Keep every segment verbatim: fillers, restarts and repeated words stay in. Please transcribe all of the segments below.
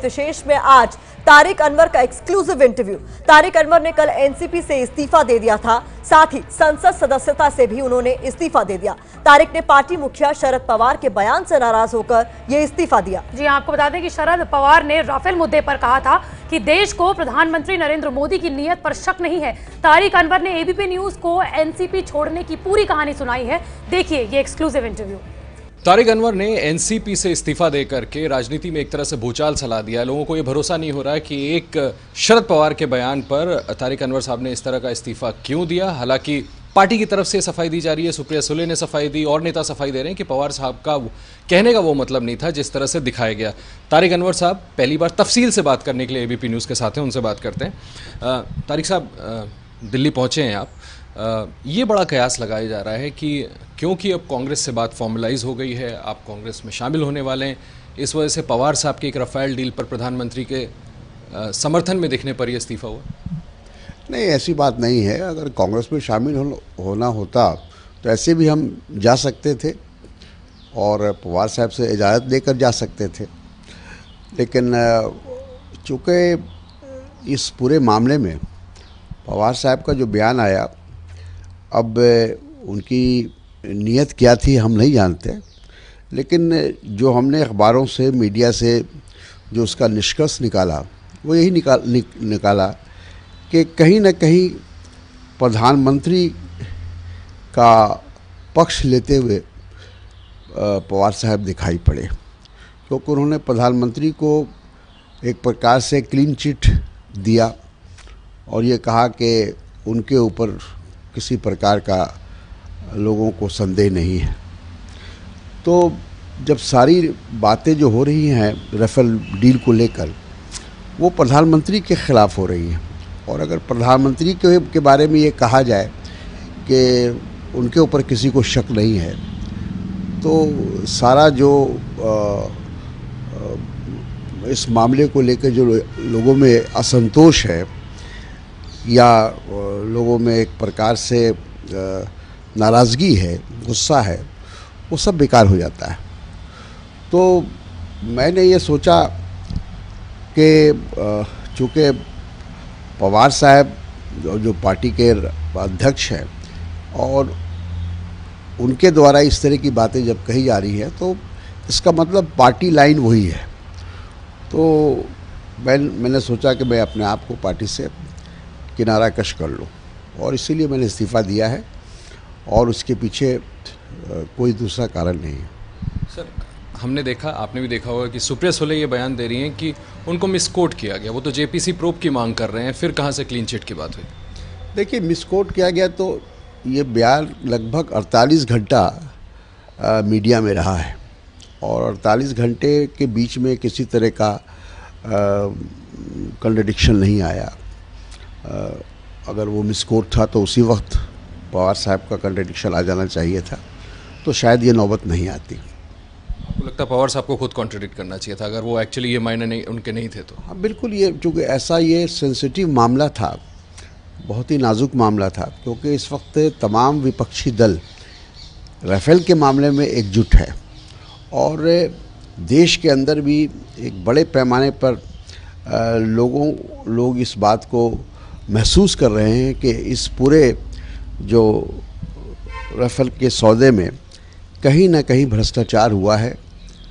सहित विशेष में आज तारिक अनवर का एक्सक्लूसिव इंटरव्यू। तारिक अनवर ने कल एनसीपी से इस्तीफा दे दिया था, साथ ही संसद सदस्यता से भी उन्होंने इस्तीफा दे दिया। तारिक ने पार्टी मुखिया शरद पवार के बयान से नाराज होकर ये इस्तीफा दिया। जी आपको बता दें कि शरद पवार ने राफेल मुद्दे पर कहा था कि देश को प्रधानमंत्री नरेंद्र मोदी की नीयत पर शक नहीं है। तारिक अनवर ने एबीपी न्यूज को एनसीपी छोड़ने की पूरी कहानी सुनाई है, देखिए ये एक्सक्लूसिव इंटरव्यू। तारिक अनवर ने एनसीपी से इस्तीफा दे करके राजनीति में एक तरह से भूचाल चला दिया। लोगों को ये भरोसा नहीं हो रहा है कि एक शरद पवार के बयान पर तारिक अनवर साहब ने इस तरह का इस्तीफा क्यों दिया। हालांकि पार्टी की तरफ से सफाई दी जा रही है, सुप्रिया सुले ने सफाई दी और नेता सफाई दे रहे हैं कि पवार साहब का कहने का वो मतलब नहीं था जिस तरह से दिखाया गया। तारिक अनवर साहब पहली बार तफसील से बात करने के लिए एबीपी न्यूज़ के साथ हैं, उनसे बात करते हैं। तारिक साहब दिल्ली पहुँचे हैं आप, आ, ये बड़ा कयास लगाया जा रहा है कि क्योंकि अब कांग्रेस से बात फॉर्मलाइज हो गई है, आप कांग्रेस में शामिल होने वाले हैं, इस वजह से पवार साहब के एक रफाल डील पर प्रधानमंत्री के आ, समर्थन में दिखने पर यह इस्तीफा हुआ। नहीं, ऐसी बात नहीं है। अगर कांग्रेस में शामिल हो, होना होता तो ऐसे भी हम जा सकते थे और पवार साहब से इजाज़त लेकर जा सकते थे, लेकिन चूँकि इस पूरे मामले में पवार साहब का जो बयान आया, अब उनकी नीयत क्या थी हम नहीं जानते, लेकिन जो हमने अखबारों से मीडिया से जो उसका निष्कर्ष निकाला वो यही निकाल नि, निकाला कि कहीं ना कहीं प्रधानमंत्री का पक्ष लेते हुए पवार साहब दिखाई पड़े, क्योंकि उन्होंने प्रधानमंत्री को एक प्रकार से क्लीन चिट दिया और ये कहा कि उनके ऊपर किसी प्रकार का लोगों को संदेह नहीं है। तो जब सारी बातें जो हो रही हैं राफेल डील को लेकर वो प्रधानमंत्री के ख़िलाफ़ हो रही हैं, और अगर प्रधानमंत्री के, के बारे में ये कहा जाए कि उनके ऊपर किसी को शक नहीं है, तो सारा जो आ, आ, इस मामले को लेकर जो लोगों में असंतोष है या लोगों में एक प्रकार से नाराज़गी है, गुस्सा है, वो सब बेकार हो जाता है। तो मैंने ये सोचा कि चूँकि पवार साहब जो पार्टी के अध्यक्ष हैं और उनके द्वारा इस तरह की बातें जब कही जा रही है तो इसका मतलब पार्टी लाइन वही है, तो मैं मैंने सोचा कि मैं अपने आप को पार्टी से किनारा कश कर लो, और इसीलिए मैंने इस्तीफ़ा दिया है और उसके पीछे कोई दूसरा कारण नहीं है। सर हमने देखा, आपने भी देखा होगा कि सुप्रिया सुले ये बयान दे रही हैं कि उनको मिसकोट किया गया, वो तो जेपीसी प्रोब की मांग कर रहे हैं, फिर कहाँ से क्लीन चिट की बात हुई? देखिए मिसकोट किया गया तो ये बयान लगभग अड़तालीस घंटा मीडिया में रहा है, और अड़तालीस घंटे के बीच में किसी तरह का कंट्रडिक्शन नहीं आया। आ, अगर वो मिसकोट था तो उसी वक्त पवार साहब का कॉन्ट्रडिक्शन आ जाना चाहिए था, तो शायद ये नौबत नहीं आती। आपको लगता है पवार साहब को खुद कॉन्ट्रडिक्ट करना चाहिए था अगर वो एक्चुअली ये मायने नहीं उनके नहीं थे तो? हाँ बिल्कुल, ये चूँकि ऐसा ये सेंसिटिव मामला था, बहुत ही नाजुक मामला था, क्योंकि इस वक्त तमाम विपक्षी दल राफेल के मामले में एकजुट है और देश के अंदर भी एक बड़े पैमाने पर आ, लोगों लोग इस बात को महसूस कर रहे हैं कि इस पूरे जो राफेल के सौदे में कहीं ना कहीं भ्रष्टाचार हुआ है,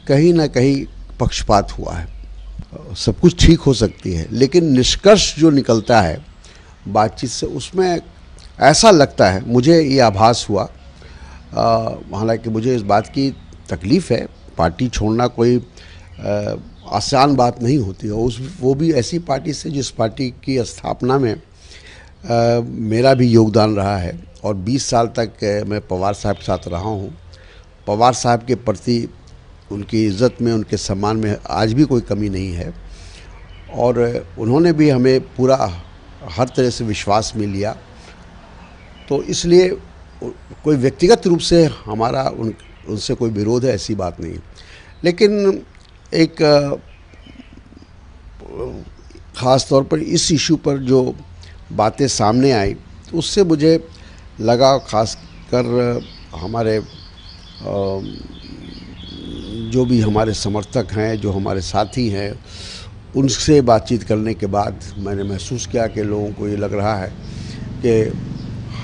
कहीं ना कहीं पक्षपात हुआ है। सब कुछ ठीक हो सकती है, लेकिन निष्कर्ष जो निकलता है बातचीत से उसमें ऐसा लगता है, मुझे ये आभास हुआ। हालांकि मुझे इस बात की तकलीफ़ है, पार्टी छोड़ना कोई आ, आसान बात नहीं होती है, उस वो भी ऐसी पार्टी से जिस पार्टी की स्थापना में आ, मेरा भी योगदान रहा है और बीस साल तक मैं पवार साहब के साथ रहा हूँ। पवार साहब के प्रति उनकी इज्जत में, उनके सम्मान में आज भी कोई कमी नहीं है, और उन्होंने भी हमें पूरा हर तरह से विश्वास में लिया, तो इसलिए कोई व्यक्तिगत रूप से हमारा उन उनसे कोई विरोध है ऐसी बात नहीं। लेकिन एक ख़ास तौर पर इस इशू पर जो बातें सामने आई तो उससे मुझे लगा, खासकर हमारे जो भी हमारे समर्थक हैं, जो हमारे साथी हैं, उनसे बातचीत करने के बाद मैंने महसूस किया कि लोगों को ये लग रहा है कि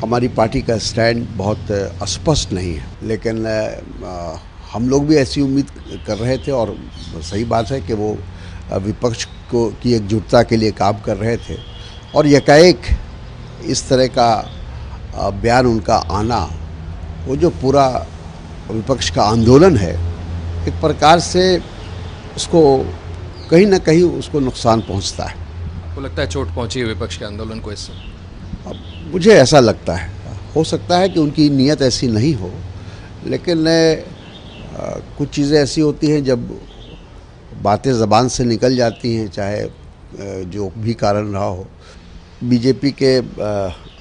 हमारी पार्टी का स्टैंड बहुत स्पष्ट नहीं है, लेकिन हम लोग भी ऐसी उम्मीद कर रहे थे और सही बात है कि वो विपक्ष को की एकजुटता के लिए काम कर रहे थे और एकाएक इस तरह का बयान उनका आना, वो जो पूरा विपक्ष का आंदोलन है एक प्रकार से उसको कहीं ना कहीं उसको नुकसान पहुंचता है। आपको लगता है चोट पहुंची है विपक्ष के आंदोलन को इससे? अब मुझे ऐसा लगता है, हो सकता है कि उनकी नीयत ऐसी नहीं हो, लेकिन आ, कुछ चीज़ें ऐसी होती हैं जब बातें ज़बान से निकल जाती हैं, चाहे जो भी कारण रहा हो। बीजेपी के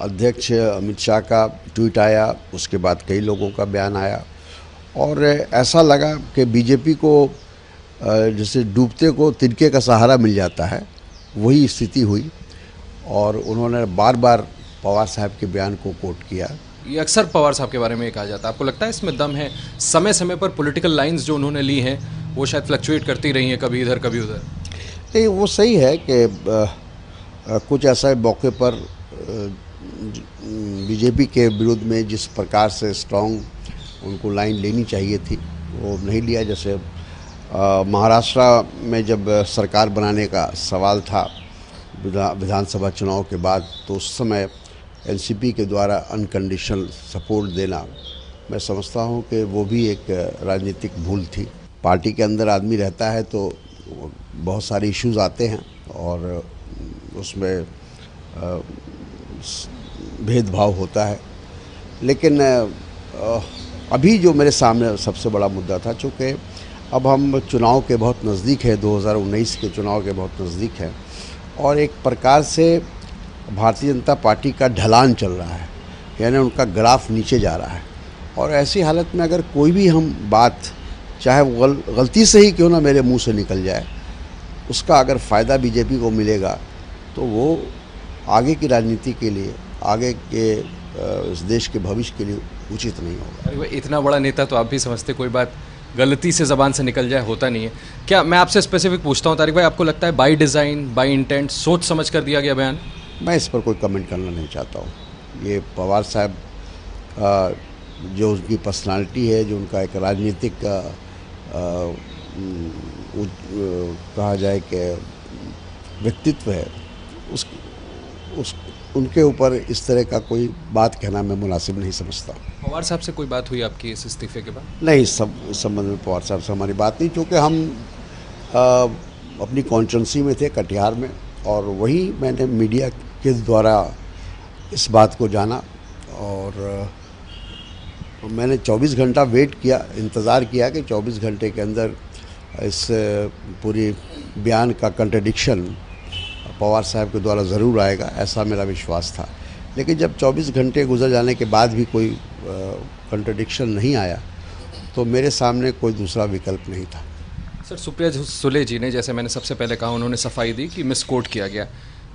अध्यक्ष अमित शाह का ट्वीट आया, उसके बाद कई लोगों का बयान आया और ऐसा लगा कि बीजेपी को जैसे डूबते को तिनके का सहारा मिल जाता है, वही स्थिति हुई और उन्होंने बार बार पवार साहब के बयान को कोट किया। ये अक्सर पवार साहब के बारे में कहा जाता है, आपको लगता है इसमें दम है? समय समय पर पॉलिटिकल लाइंस जो उन्होंने ली हैं वो शायद फ्लक्चुएट करती रही हैं, कभी इधर कभी उधर। नहीं, वो सही है कि कुछ ऐसा मौके पर बीजेपी के विरुद्ध में जिस प्रकार से स्ट्रांग उनको लाइन लेनी चाहिए थी वो नहीं लिया। जैसे महाराष्ट्र में जब सरकार बनाने का सवाल था विधा, विधानसभा चुनाव के बाद, तो उस समय एनसीपी के द्वारा अनकंडीशनल सपोर्ट देना, मैं समझता हूं कि वो भी एक राजनीतिक भूल थी। पार्टी के अंदर आदमी रहता है तो बहुत सारे इश्यूज आते हैं और उसमें भेदभाव होता है, लेकिन अभी जो मेरे सामने सबसे बड़ा मुद्दा था, चूँकि अब हम चुनाव के बहुत नज़दीक है, दो हज़ार उन्नीस के चुनाव के बहुत नज़दीक है और एक प्रकार से भारतीय जनता पार्टी का ढलान चल रहा है, यानी उनका ग्राफ नीचे जा रहा है और ऐसी हालत में अगर कोई भी हम बात, चाहे वो गल, गलती से ही क्यों ना मेरे मुंह से निकल जाए, उसका अगर फ़ायदा बीजेपी को मिलेगा तो वो आगे की राजनीति के लिए, आगे के इस देश के भविष्य के लिए उचित नहीं होगा। अरे भाई, इतना बड़ा नेता तो आप भी समझते कोई बात गलती से ज़बान से निकल जाए होता नहीं है क्या? मैं आपसे स्पेसिफिक पूछता हूँ तारिक भाई, आपको लगता है बाय डिज़ाइन, बाय इंटेंट, सोच समझ कर दिया गया बयान? मैं इस पर कोई कमेंट करना नहीं चाहता हूँ। ये पवार साहब जो उनकी पर्सनालिटी है, जो उनका एक राजनीतिक कहा जाए कि व्यक्तित्व है, उस, उस उनके ऊपर इस तरह का कोई बात कहना मैं मुनासिब नहीं समझता। पवार साहब से कोई बात हुई आपकी इस इस्तीफे के बाद? नहीं, इस सब इस संबंध में पवार साहब से हमारी बात नहीं, क्योंकि हम आ, अपनी कॉन्फ्रेंसी में थे कटिहार में और वहीं मैंने मीडिया के द्वारा इस बात को जाना और आ, मैंने चौबीस घंटा वेट किया, इंतज़ार किया कि चौबीस घंटे के अंदर इस पूरी बयान का कंट्रडिक्शन पवार साहब के द्वारा ज़रूर आएगा, ऐसा मेरा विश्वास था। लेकिन जब चौबीस घंटे गुजर जाने के बाद भी कोई कंट्रडिक्शन नहीं आया तो मेरे सामने कोई दूसरा विकल्प नहीं था। सर, सुप्रिया सुले जी ने, जैसे मैंने सबसे पहले कहा, उन्होंने सफाई दी कि मिसकोट किया गया,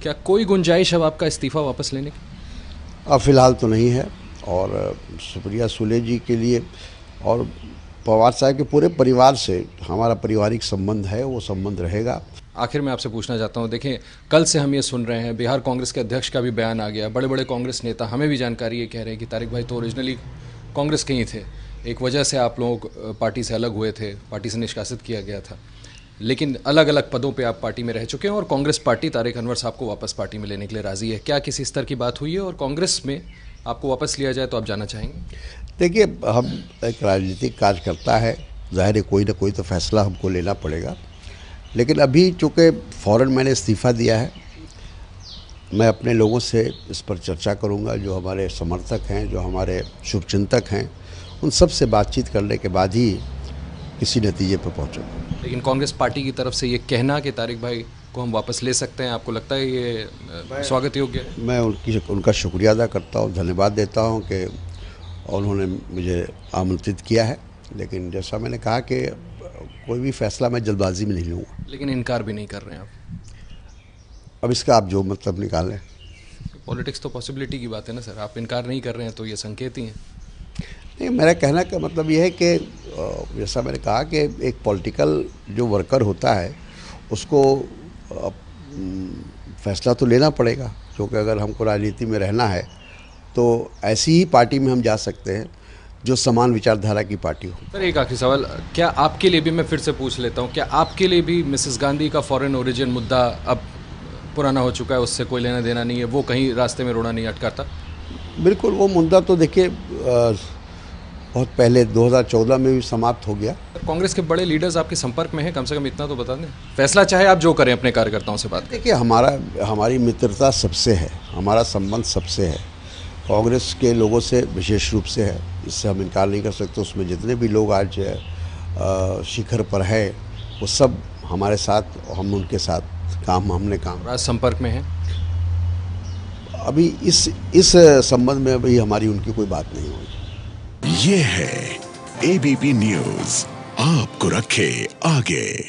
क्या कोई गुंजाइश अब आपका इस्तीफ़ा वापस लेने की? अब फ़िलहाल तो नहीं है और सुप्रिया सुले जी के लिए और पवार साहब के पूरे परिवार से हमारा पारिवारिक संबंध है, वो संबंध रहेगा। आखिर में आपसे पूछना चाहता हूँ, देखें कल से हम ये सुन रहे हैं, बिहार कांग्रेस के अध्यक्ष का भी बयान आ गया, बड़े बड़े कांग्रेस नेता, हमें भी जानकारी ये कह रहे हैं कि तारिक भाई तो ओरिजिनली कांग्रेस के ही थे, एक वजह से आप लोग पार्टी से अलग हुए थे, पार्टी से निष्कासित किया गया था, लेकिन अलग अलग पदों पे आप पार्टी में रह चुके हैं और कांग्रेस पार्टी तारिक अनवर साहब को वापस पार्टी में लेने के लिए राज़ी है, क्या किसी स्तर की बात हुई है और कांग्रेस में आपको वापस लिया जाए तो आप जाना चाहेंगे? देखिए, हम एक राजनीतिक कार्यकर्ता है, जाहिर है कोई ना कोई तो फैसला हमको लेना पड़ेगा, लेकिन अभी चूँकि फ़ौरन मैंने इस्तीफ़ा दिया है, मैं अपने लोगों से इस पर चर्चा करूंगा, जो हमारे समर्थक हैं, जो हमारे शुभचिंतक हैं, उन सब से बातचीत करने के बाद ही किसी नतीजे पर पहुंचूंगा। लेकिन कांग्रेस पार्टी की तरफ से ये कहना कि तारिक भाई को हम वापस ले सकते हैं, आपको लगता है ये स्वागत योग्य? मैं उनकी उनका शुक्रिया अदा करता हूँ, धन्यवाद देता हूँ कि उन्होंने मुझे आमंत्रित किया है, लेकिन जैसा मैंने कहा कि कोई भी फैसला मैं जल्दबाजी में नहीं लूँगा। लेकिन इनकार भी नहीं कर रहे हैं आप? अब इसका आप जो मतलब निकालें। पॉलिटिक्स तो पॉसिबिलिटी की बात है ना सर, आप इनकार नहीं कर रहे हैं तो ये संकेत ही हैं। नहीं, मेरा कहना का मतलब ये है कि जैसा मैंने कहा कि एक पॉलिटिकल जो वर्कर होता है उसको अब फैसला तो लेना पड़ेगा, क्योंकि अगर हमको राजनीति में रहना है तो ऐसी ही पार्टी में हम जा सकते हैं जो समान विचारधारा की पार्टी हो। सर एक आखिरी सवाल, क्या आपके लिए भी, मैं फिर से पूछ लेता हूँ, क्या आपके लिए भी मिसेस गांधी का फॉरेन ओरिजिन मुद्दा अब पुराना हो चुका है, उससे कोई लेना देना नहीं है, वो कहीं रास्ते में रोड़ा नहीं अटकाता? बिल्कुल, वो मुद्दा तो देखिए बहुत पहले दो हज़ार चौदह में भी समाप्त हो गया। कांग्रेस के बड़े लीडर्स आपके संपर्क में हैं, कम से कम इतना तो बता दें, फैसला चाहे आप जो करें अपने कार्यकर्ताओं से बात। देखिए हमारा हमारी मित्रता सबसे है, हमारा संबंध सबसे है, कांग्रेस के लोगों से विशेष रूप से है, इससे हम इनकार नहीं कर सकते। उसमें जितने भी लोग आज शिखर पर हैं वो सब हमारे साथ, हम उनके साथ काम, हमने काम राज संपर्क में है। अभी इस इस संबंध में अभी हमारी उनकी कोई बात नहीं हुई। ये है एबीपी न्यूज़, आपको रखे आगे।